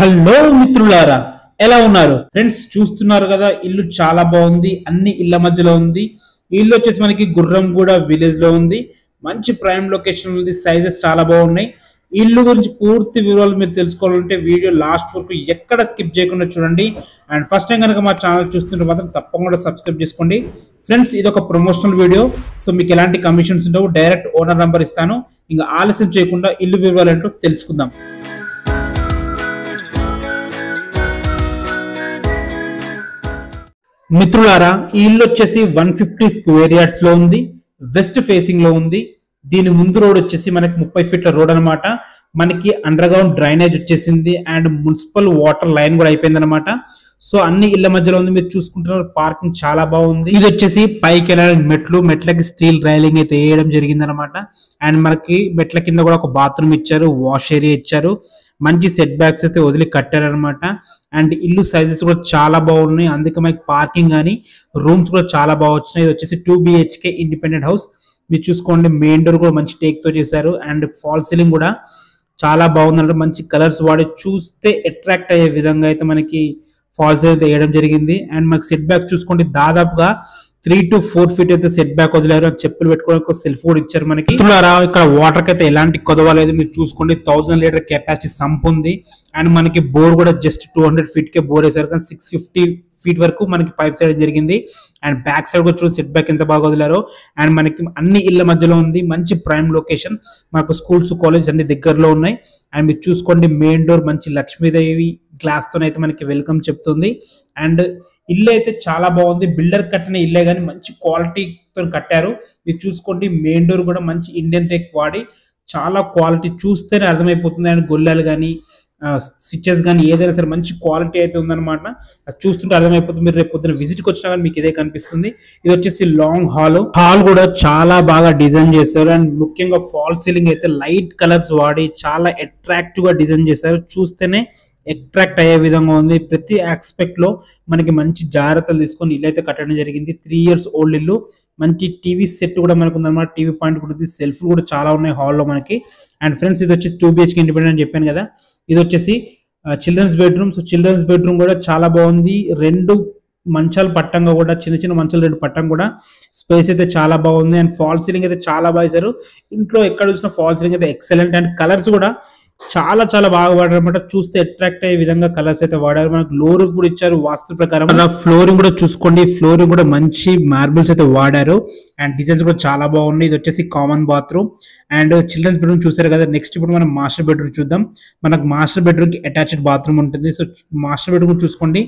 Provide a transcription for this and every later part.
Hello మిత్రులారా, ఎలా ఉన్నారు ఫ్రెండ్స్? చూస్తున్నారు కదా, ఇల్లు చాలా బాగుంది, అన్ని ఇళ్ల మధ్యలో ఉంది. ఇల్లు వచ్చేసి మనకి గుర్రంగూడ విలేజ్ లో ఉంది. మంచి ప్రైమ్ లొకేషన్ ఉంది, సైజెస్ చాలా బాగున్నాయి. ఇల్లు గురించి పూర్తి వివరాలు మీరు తెలుసుకోవాలంటే వీడియో లాస్ట్ వరకు ఎక్కడ స్కిప్ చేయకుండా చూడండి. అండ్ ఫస్ట్ టైం కనుక మా ఛానల్ చూస్తుంటే మాత్రం తప్పకుండా సబ్స్క్రైబ్ చేసుకోండి. ఫ్రెండ్స్, ఇది ఒక ప్రమోషనల్ వీడియో, సో మీకు ఎలాంటి కమిషన్స్ ఉండవు, డైరెక్ట్ ఓనర్ నంబర్ ఇస్తాను. ఇంకా ఆలస్యం చేయకుండా ఇల్లు వివరాలు ఏంటో తెలుసుకుందాం. మిత్రులారా, ఈ ఇల్లు వచ్చేసి 150 స్క్వేర్ యార్డ్స్ లో ఉంది, వెస్ట్ ఫేసింగ్ లో ఉంది. దీని ముందు రోడ్ వచ్చేసి మనకి 30 ఫీట్ల రోడ్ అనమాట. మనకి అండర్ గ్రౌండ్ డ్రైనేజ్ వచ్చేసింది అండ్ మున్సిపల్ వాటర్ లైన్ కూడా అయిపోయింది అనమాట. సో అన్ని ఇళ్ల మధ్యలో ఉంది, మీరు చూసుకుంటున్నారు. పార్కింగ్ చాలా బాగుంది. ఇది వచ్చేసి పైకి వెళ్ళడానికి మెట్లకి స్టీల్ రైలింగ్ అయితే వేయడం జరిగింది అనమాట. అండ్ మనకి మెట్ల కింద కూడా ఒక బాత్రూమ్ ఇచ్చారు, వాష్ ఏరియా ఇచ్చారు, మంచి సెట్ బ్యాక్స్ అయితే వదిలి కట్టారనమాట. అండ్ ఇల్లు సైజెస్ కూడా చాలా బాగున్నాయి, అందుకే మనకి పార్కింగ్ కానీ రూమ్స్ కూడా చాలా బాగా వచ్చినాయి. ఇది వచ్చేసి 2 BHK ఇండిపెండెంట్ హౌస్. మీరు చూసుకోండి, మెయిన్ డోర్ కూడా మంచి టేక్ తో చేశారు అండ్ ఫాల్ సీలింగ్ కూడా చాలా బాగుందంటే మంచి కలర్స్ వాడి చూస్తే అట్రాక్ట్ అయ్యే విధంగా అయితే మనకి ఫాల్ సీలింగ్ వేయడం జరిగింది. అండ్ మనకి సెట్ బ్యాక్ చూసుకోండి, దాదాపుగా 3 to 4 ఫీట్ అయితే సెట్ బ్యాక్ వదిలేరు. చెప్పులు పెట్టుకోవడానికి సెల్ఫ్ కూడా ఇచ్చారు మనకి. ఇక్కడ వాటర్ కి అయితే ఎలాంటి కొదవలేదు, మీరు చూసుకోండి. 1000 లీటర్ కెపాసిటీ సంప్ ఉంది. అండ్ మనకి బోర్ కూడా జస్ట్ 200 ఫీట్ కే బోర్ వేసారు, కానీ 650 ఫీట్ వరకు మనకి పైప్ సైడ్ జరిగింది. అండ్ బ్యాక్ సైడ్ కూడా చూసి సెట్ బ్యాక్ ఎంత బాగా వదిలారో. అండ్ మనకి అన్ని ఇళ్ల మధ్యలో ఉంది, మంచి ప్రైమ్ లొకేషన్. మనకు స్కూల్స్, కాలేజ్ అన్ని దగ్గరలో ఉన్నాయి. అండ్ మీరు చూసుకోండి, మెయిన్ డోర్ మంచి లక్ష్మీదేవి గ్లాస్ తో అయితే మనకి వెల్కమ్ చెప్తుంది. అండ్ ఇల్లు అయితే చాలా బాగుంది, బిల్డర్ కట్టిన ఇల్లే కానీ మంచి క్వాలిటీతో కట్టారు. మీరు చూసుకోండి, మెయిన్ డోర్ కూడా మంచి ఇండియన్ టెక్ వాడి చాలా క్వాలిటీ చూస్తేనే అర్థమైపోతుంది. అండ్ గొల్లాలు కానీ స్విచ్చెస్ కానీ ఏదైనా సరే మంచి క్వాలిటీ అయితే ఉందన్నమాట. అది చూస్తుంటే అర్థమైపోతుంది. మీరు రేపు పొద్దున విజిట్కి వచ్చినా కానీ మీకు ఇదే కనిపిస్తుంది. ఇది వచ్చేసి లాంగ్ హాల్ కూడా చాలా బాగా డిజైన్ చేశారు. అండ్ ముఖ్యంగా ఫాల్ సీలింగ్ అయితే లైట్ కలర్స్ వాడి చాలా అట్రాక్టివ్ గా డిజైన్ చేశారు, చూస్తేనే అట్రాక్ట్ అయ్యే విధంగా ఉంది. ప్రతి ఆస్పెక్ట్ లో మనకి మంచి జాగ్రత్తలు తీసుకొని ఇల్లు అయితే కట్టడం జరిగింది. 3 years old ఇల్లు. మంచి టీవీ సెట్ కూడా మనకు ఉందన్నమాట, టీవీ పాయింట్ కూడా ఉంది, సెల్ఫ్ కూడా చాలా ఉన్నాయి హాల్లో మనకి. అండ్ ఫ్రెండ్స్, ఇది వచ్చేసి 2 BHK ఇండిపెండెంట్ అని చెప్పాను కదా. ఇది వచ్చేసి children's bedroom. So children's bedroom కూడా చాలా బాగుంది. 2 మంచాలు పట్టంగా కూడా చిన్న మంచాలు 2 పట్టం కూడా స్పేస్ అయితే చాలా బాగుంది. అండ్ ఫాల్ సీలింగ్ అయితే చాలా బాగా చేశారు. ఇంట్లో ఎక్కడ చూసిన ఫాల్ సీలింగ్ అయితే ఎక్సలెంట్. అండ్ కలర్స్ కూడా చాలా చాలా బాగా వాడారు అనమాట, చూస్తే అట్రాక్ట్ అయ్యే విధంగా కలర్స్ అయితే వాడారు. మనకు లో రూఫ్ కూడా ఇచ్చారు వాస్తు ప్రకారం. ఫ్లోరింగ్ కూడా చూసుకోండి, ఫ్లోరింగ్ కూడా మంచి మార్బుల్స్ అయితే వాడారు. అండ్ డిజైన్స్ కూడా చాలా బాగున్నాయి. ఇది వచ్చేసి common bathroom and children's bedroom చూసారు కదా. నెక్స్ట్ ఇప్పుడు మనం మాస్టర్ బెడ్రూమ్ చూద్దాం. మనకు మాస్టర్ బెడ్రూమ్ కి అటాచ్డ్ బాత్రూమ్ ఉంటుంది. సో మాస్టర్ బెడ్రూమ్ చూసుకోండి,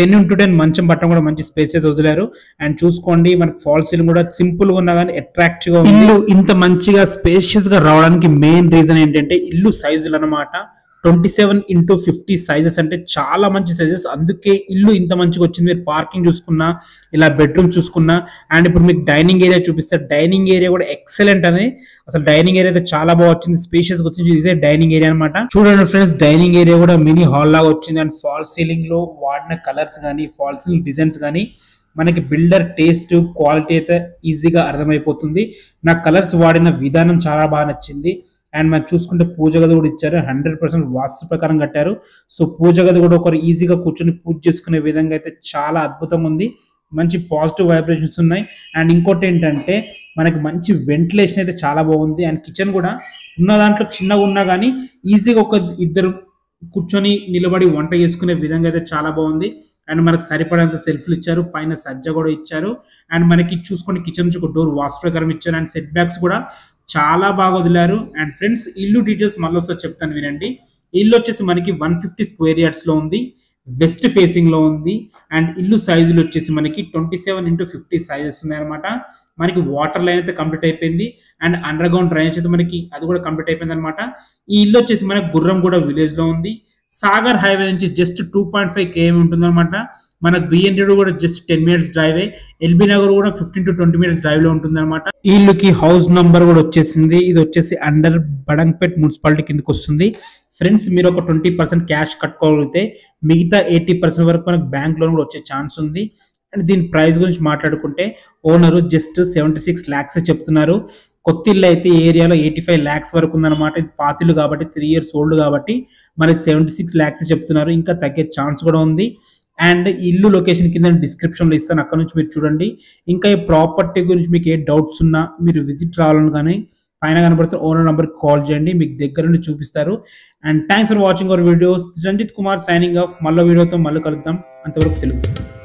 10x10 మంచం పట్టడం కూడా మంచి స్పేస్ అయితే వదిలారు. అండ్ చూసుకోండి, మనకు ఫాల్ సీలింగ్ కూడా సింపుల్ గా ఉన్నా కానీ అట్రాక్టివ్ గా ఉంది. ఇల్లు ఇంత మంచిగా స్పేషియస్ గా రావడానికి మెయిన్ రీజన్ ఏంటంటే ఇల్లు సైజులు అనమాట. 27x50 సైజెస్ అంటే చాలా మంచి సైజెస్, అందుకే ఇల్లు ఇంత మంచిగా వచ్చింది. మీరు పార్కింగ్ చూసుకున్నా, ఇలా బెడ్రూమ్ చూసుకున్నా. అండ్ ఇప్పుడు మీకు డైనింగ్ ఏరియా చూపిస్తారు. డైనింగ్ ఏరియా కూడా ఎక్సలెంట్ అని, అసలు డైనింగ్ ఏరియా అయితే చాలా బాగా వచ్చింది, స్పేషియస్ వచ్చింది. ఇదే డైనింగ్ ఏరియా అనమాట. చూడండి ఫ్రెండ్స్, డైనింగ్ ఏరియా కూడా మినీ హాల్ లాగా వచ్చింది. అండ్ ఫాల్ సీలింగ్ లో వాడిన కలర్స్ కానీ ఫాల్ సీలింగ్ డిజైన్స్ కానీ మనకి బిల్డర్ టేస్ట్ క్వాలిటీ అయితే ఈజీగా అర్థమైపోతుంది. నా కలర్స్ వాడిన విధానం చాలా బాగా నచ్చింది. అండ్ మనం చూసుకుంటే పూజ గది కూడా ఇచ్చారు, 100% వాస్తు ప్రకారం కట్టారు. సో పూజ గది కూడా ఒకరు ఈజీగా కూర్చొని పూజ చేసుకునే విధంగా అయితే చాలా అద్భుతంగా ఉంది. మంచి పాజిటివ్ వైబ్రేషన్స్ ఉన్నాయి. అండ్ ఇంకోటి ఏంటంటే మనకి మంచి వెంటిలేషన్ అయితే చాలా బాగుంది. అండ్ కిచెన్ కూడా ఉన్న దాంట్లో చిన్నగా ఉన్నా కానీ ఈజీగా ఒక ఇద్దరు కూర్చొని నిలబడి వంట చేసుకునే విధంగా అయితే చాలా బాగుంది. అండ్ మనకు సరిపడంత సెల్ఫ్లు ఇచ్చారు, పైన సజ్జ కూడా ఇచ్చారు. అండ్ మనకి చూసుకుంటే కిచెన్ నుంచి ఒక డోర్ వాస్తు ప్రకారం ఇచ్చారు. అండ్ సెట్ బ్యాక్స్ కూడా చాలా బాగా వదిలారు. అండ్ ఫ్రెండ్స్, ఇల్లు డీటెయిల్స్ మళ్ళీ ఒకసారి చెప్తాను వినండి. ఇల్లు వచ్చేసి మనకి 150 స్క్వేర్ యార్డ్స్ లో ఉంది, వెస్ట్ ఫేసింగ్ లో ఉంది. అండ్ ఇల్లు సైజులు వచ్చేసి మనకి 27x50 సైజెస్ ఉన్నాయన్నమాట. మనకి వాటర్ లైన్ అయితే కంప్లీట్ అయిపోయింది. అండ్ అండర్ గ్రౌండ్ డ్రైనేజ్ అయితే మనకి అది కూడా కంప్లీట్ అయిపోయింది అనమాట. ఈ ఇల్లు వచ్చేసి మనకి గుర్రంగూడ విలేజ్ లో ఉంది. సాగర్ హైవే నుంచి జస్ట్ 2.5 km ఉంటుంది అనమాట. మనకు BN కూడా జస్ట్ 10 minutes డ్రైవే. ఎల్బీ నగర్ కూడా 15 to 20 minutes డ్రైవ్ లో ఉంటుంది అనమాట. వీళ్ళకి హౌస్ నంబర్ కూడా వచ్చేసింది. ఇది వచ్చేసి అండర్ బడంగ్పేట్ మున్సిపాలిటీ కిందకి వస్తుంది. ఫ్రెండ్స్, మీరు ఒక 20% క్యాష్ కట్టుకోగలిగితే మిగతా 80% వరకు మనకు బ్యాంక్ లోన్ కూడా వచ్చే ఛాన్స్ ఉంది. అండ్ దీని ప్రైస్ గురించి మాట్లాడుకుంటే ఓనరు జస్ట్ 76 lakhs చెప్తున్నారు. Kothil అయితే ఈ ఏరియాలో 85 lakhs వరకు ఉందన్నమాట. ఇది పాతిలు కాబట్టి 3 years old కాబట్టి మనకి 76 lakhs చెప్తున్నారు. ఇంకా తగ్గే ఛాన్స్ కూడా ఉంది. And ఇల్లు లొకేషన్ కింద డిస్క్రిప్షన్ లో ఇస్తాను, అక్కడ నుంచి మీరు చూడండి. ఇంకా ఈ ప్రాపర్టీ గురించి మీకు ఏ డౌట్స్ ఉన్నా మీరు విజిట్ రావాలని కానీ పైన కనబడుతున్న ఓనర్ నంబర్ కాల్ చేయండి, మీకు దగ్గర నుండి చూపిస్తారు. And thanks for watching our videos. Ranjith Kumar signing off. మళ్ళీ వీడియోతో మళ్ళీ కలుద్దాం, అంతవరకు సెలవు.